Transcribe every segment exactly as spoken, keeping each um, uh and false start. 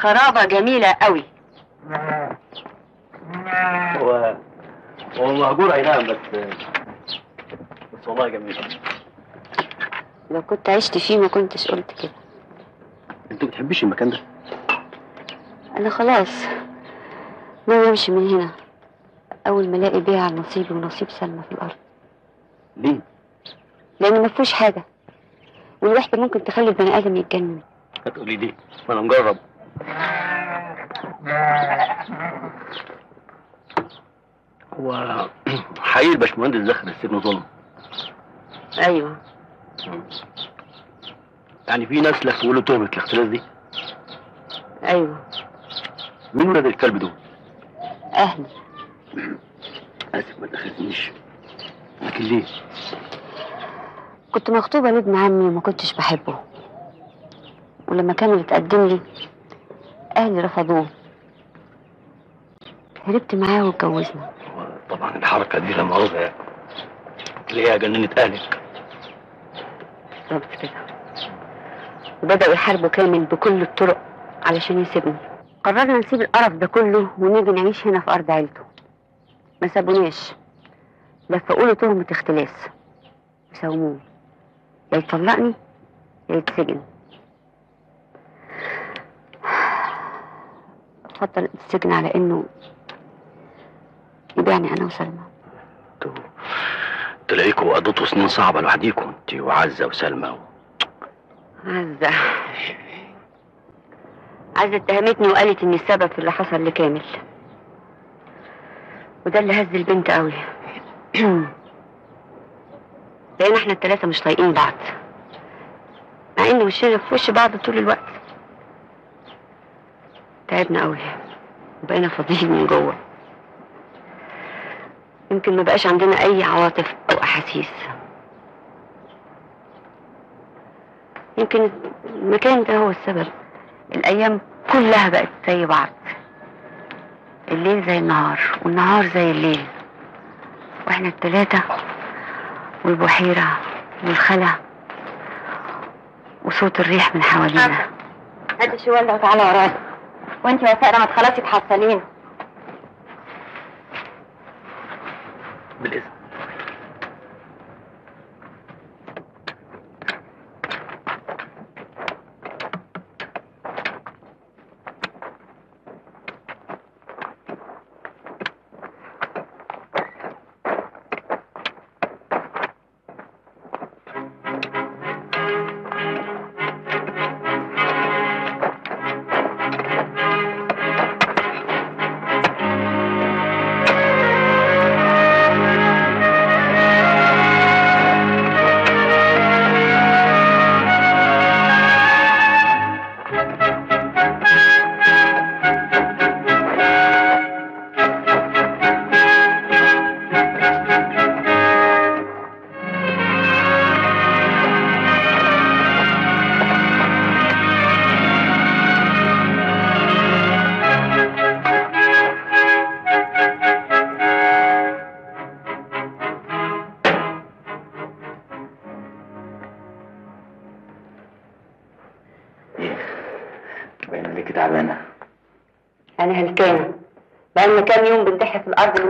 خرابة جميلة قوي. هو هو مهجور اي نعم، بس بس والله جميلة. لو كنت عشت فيه ما كنتش قلت كده. انت ما بتحبيش المكان ده؟ انا خلاص ناوي امشي من هنا اول ما الاقي بيع على نصيبي ونصيب سلمى في الارض. ليه؟ لان ما فيهوش حاجه، والوحده ممكن تخلي البني ادم يتجنن. هتقولي ليه؟ ما انا مجرب. هو حقيقي الباشمهندس دخل السجن ظلم؟ ايوه. يعني في ناس لفوا تهمه الاختلاس دي؟ ايوه. مين ولاد الكلب دول؟ اهلي. اسف ما تاخدنيش، لكن ليه؟ كنت مخطوبه لابن عمي وما كنتش بحبه، ولما كان بيتقدم لي اهلي رفضوه، هربت معاه واتجوزنا. طبعا الحركه دي لا مؤاخذه يعني، تلاقيها جننت اهلك. بالظبط كده، وبداوا يحاربوا كامل بكل الطرق علشان يسيبني. قررنا نسيب القرف ده كله ونيجي نعيش هنا في ارض عيلته. ما سابوناش، لفقوا لي تهمه اختلاس وساوموني، يا يطلقني يا يتسجن. فضل السجن على انه يبيعني انا وسلمى. انتوا تلاقيكوا قضيتوا سنين صعبه لوحديكوا، انت وعزه وسلمى و... عزه عزه اتهمتني وقالت اني السبب في اللي حصل لكامل، وده اللي هز البنت قوي. لان احنا الثلاثه مش طايقين بعض، مع ان وشنا في وش بعض طول الوقت. تعبنا قوي وبقينا فاضيين من جوه، يمكن ما بقاش عندنا اي عواطف او احاسيس. يمكن المكان ده هو السبب. الايام كلها بقت زي بعض، الليل زي النهار والنهار زي الليل، واحنا التلاتة والبحيرة والخلا وصوت الريح من حوالينا. هات الشوال ده وتعالى ورايا، وانت وسائلة ما تخلصي تحصلين. بالإذن.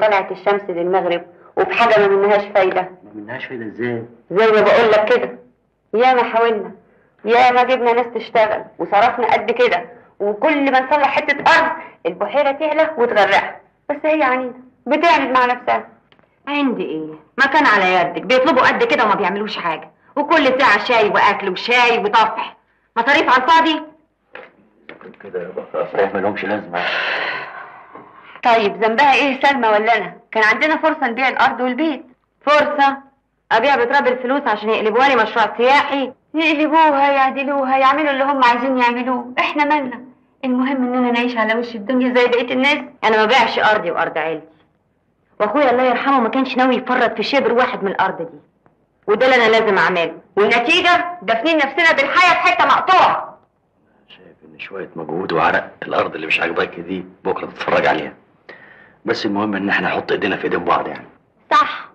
طلعت الشمس للمغرب وفي حاجه ما منهاش فايده. ما منهاش فايده ازاي؟ زي ما بقول لك كده، ياما حاولنا ياما جبنا ناس تشتغل وصرفنا قد كده، وكل ما نصلح حته ارض البحيره تعلى وتغرقها، بس هي عنيده بتعند مع نفسها. عندي ايه؟ مكان على يدك، بيطلبوا قد كده وما بيعملوش حاجه، وكل ساعه شاي واكل وشاي وطفح، مصاريف على الفاضي كده يا بقى. اصل ما لهمش لازمه. طيب ذنبها ايه سلمى ولا انا؟ كان عندنا فرصه نبيع الارض والبيت، فرصه ابيع بتراب الفلوس عشان يقلبوها لي مشروع سياحي، يقلبوها يعدلوها يعملوا اللي هم عايزين يعملوه، احنا مالنا؟ المهم اننا نعيش على وش الدنيا زي بقيه الناس. انا ما بيعش ارضي وارض عيلتي، واخويا الله يرحمه ما كانش ناوي يفرط في شبر واحد من الارض دي، وده اللي انا لازم اعمله، والنتيجه دافنين نفسنا بالحياه في حته مقطوعه. شايف ان شويه مجهود وعرق الارض اللي مش عاجباك دي بكره تتفرج عليها، بس المهم ان احنا نحط ايدينا في ايدين بعض يعني. صح،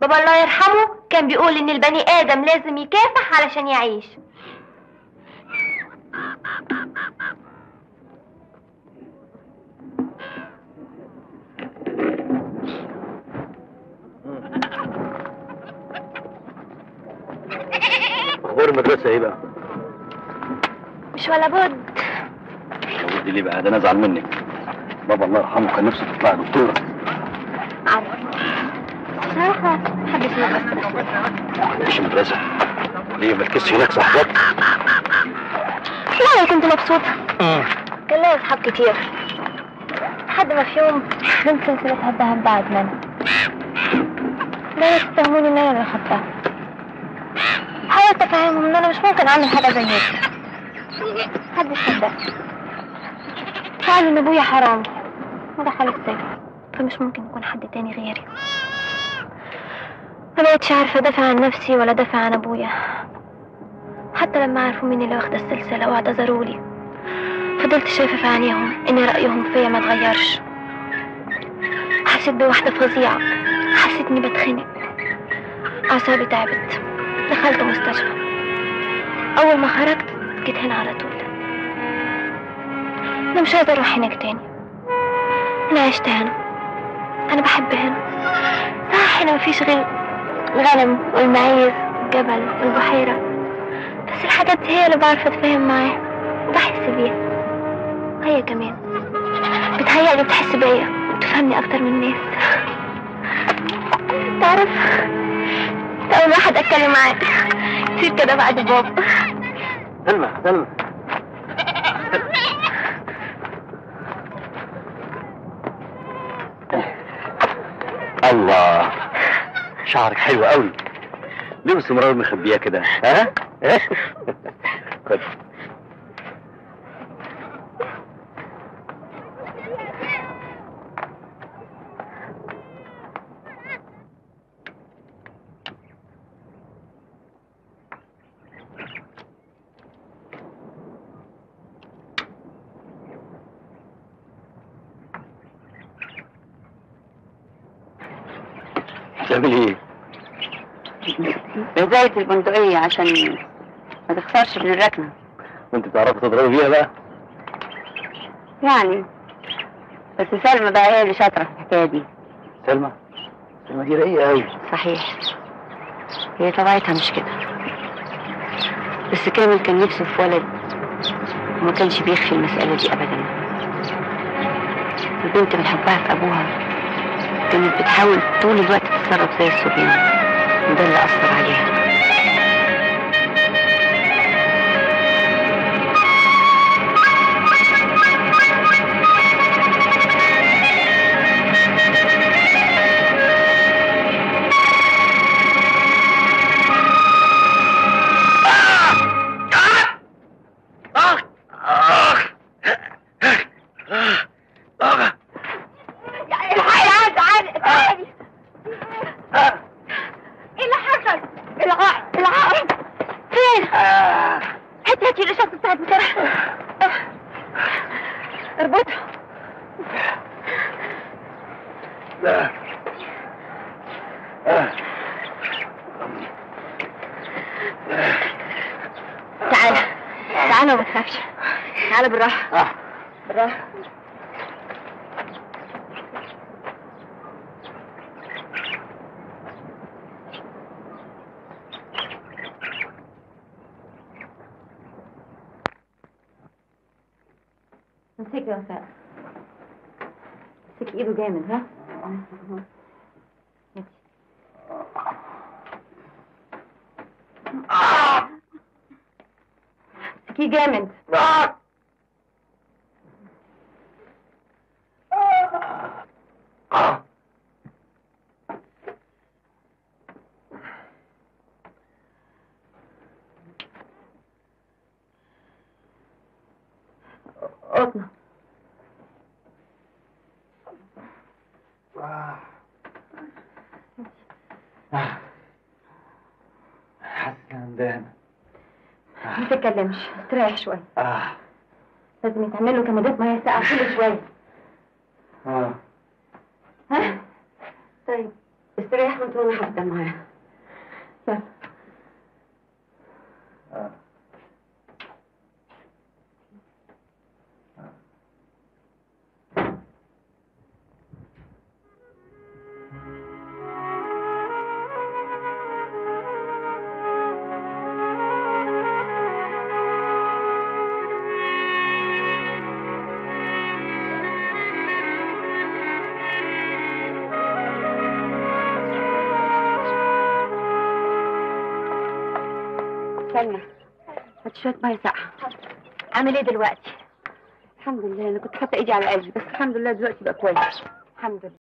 بابا الله يرحمه كان بيقول ان البني ادم لازم يكافح علشان يعيش. المدرسة ايه بقى؟ مش ولا بد. مش ولا بد ليه بقى؟ ده انا ازعل منك. بابا الله يرحمه كان نفسه تطلع دكتورة. عارفة بصراحة ما حبيتش المدرسة. مش مدرسة؟ ليه ما تكسش هناك صحبات؟ لا كنت مبسوطة. امم كان ليا اصحاب كتير. لحد ما في يوم بنت سلسلة حبها بعد منها. لا تفهموني ان انا اللي حبها. حاولت افهمهم ان انا مش ممكن اعمل حاجه زي كده، محدش صدقني، قال ان ابويا حرامي ودخل السجن، فمش ممكن يكون حد تاني غيري. ما بقتش عارفه ادافع عن نفسي ولا ادافع عن ابويا. حتى لما عرفوا مين اللي واخده السلسله واعتذروا لي، فضلت شايفه في عينيهم ان رايهم فيا ما اتغيرش. حسيت بوحده فظيعه، حسيت اني بتخنق، اعصابي تعبت، دخلت مستشفى. أول ما خرجت جيت هنا على طول. أنا مش عايزة أروح هناك تاني. أنا عشت هنا، أنا بحب هنا. صح هنا مفيش غير الغنم والمعيز والجبل والبحيرة، بس الحاجات دي هي اللي بعرف أتفاهم معاها وبحس بيها. هي كمان بتهيألي بتحس بيا وبتفهمني أكتر من الناس. تعرف أول واحد أتكلم معاه كتير كده بعد بابا. سلمى سلمى الله، شعرك حلو قوي. ليه باستمرار مخبياه كده؟ ها؟ خد. زايد البندقية عشان ما تخسرش من الركنة. وانت بتعرفي تضربي بيها بقى؟ يعني بس سلمى بقى هي اللي شاطرة في الحكاية دي. سلمى؟ سلمى دي رقيقة أوي. صحيح، هي طبيعتها مش كده. بس كامل كان نفسه في ولد وما كانش بيخفي المسألة دي أبدا. البنت من حبها في أبوها كانت بتحاول طول الوقت تتصرف زي الصبيان، وده اللي أثر عليها. ما تتكلمش، استريح شوية. آه. لازم يتعمل له كمادات مية ساقعة كل شوية. اه. ها؟ طيب، استريح وأنت وأنا هبدأ معاه. يلا. آه. استنى هاتي شوية مية ساقعة. عامل ايه دلوقتي؟ الحمد لله، انا كنت حاطة ايدي على قلبي بس الحمد لله دلوقتي بقى كويس. الحمد لله.